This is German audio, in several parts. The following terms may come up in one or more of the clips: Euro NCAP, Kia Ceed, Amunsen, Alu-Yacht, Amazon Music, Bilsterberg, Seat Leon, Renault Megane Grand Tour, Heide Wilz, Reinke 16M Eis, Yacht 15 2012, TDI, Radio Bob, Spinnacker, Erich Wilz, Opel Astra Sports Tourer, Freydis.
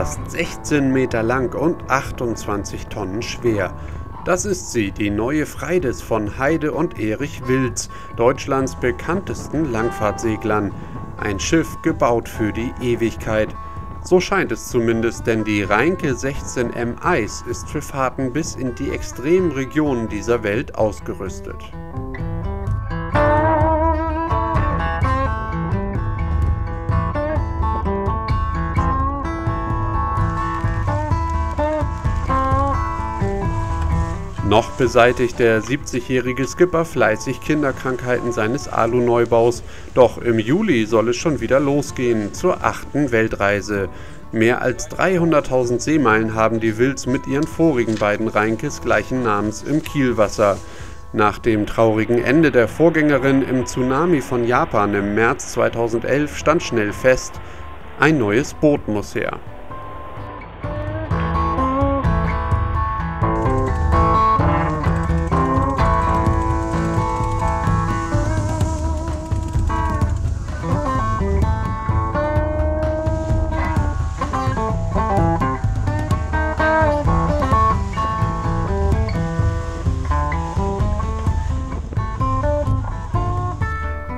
fast 16 Meter lang und 28 Tonnen schwer. Das ist sie, die neue Freydis von Heide und Erich Wilz, Deutschlands bekanntesten Langfahrtseglern. Ein Schiff gebaut für die Ewigkeit. So scheint es zumindest, denn die Reinke 16M Eis ist für Fahrten bis in die extremen Regionen dieser Welt ausgerüstet. Noch beseitigt der 70-jährige Skipper fleißig Kinderkrankheiten seines Aluneubaus. Doch im Juli soll es schon wieder losgehen zur 8. Weltreise. Mehr als 300.000 Seemeilen haben die Wilz mit ihren vorigen beiden Reinkes gleichen Namens im Kielwasser. Nach dem traurigen Ende der Vorgängerin im Tsunami von Japan im März 2011 stand schnell fest, ein neues Boot muss her.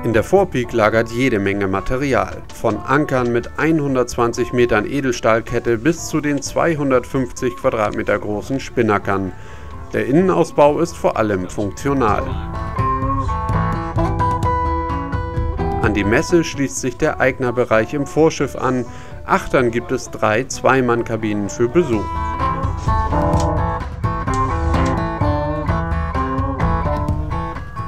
In der Vorpeak lagert jede Menge Material, von Ankern mit 120 Metern Edelstahlkette bis zu den 250 Quadratmeter großen Spinnackern. Der Innenausbau ist vor allem funktional. An die Messe schließt sich der Eignerbereich im Vorschiff an. Achtern gibt es 3 Zweimannkabinen für Besuch.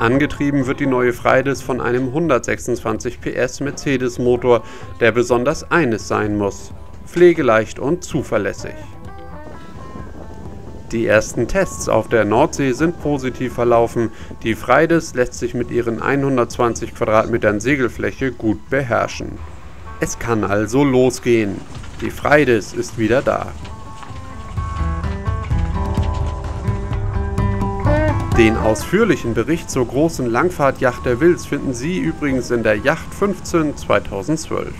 Angetrieben wird die neue Freydis von einem 126 PS Mercedes-Motor, der besonders eines sein muss: pflegeleicht und zuverlässig. Die ersten Tests auf der Nordsee sind positiv verlaufen. Die Freydis lässt sich mit ihren 120 Quadratmetern Segelfläche gut beherrschen. Es kann also losgehen. Die Freydis ist wieder da. Den ausführlichen Bericht zur großen Langfahrtjacht der Wilz finden Sie übrigens in der Yacht 15 2012.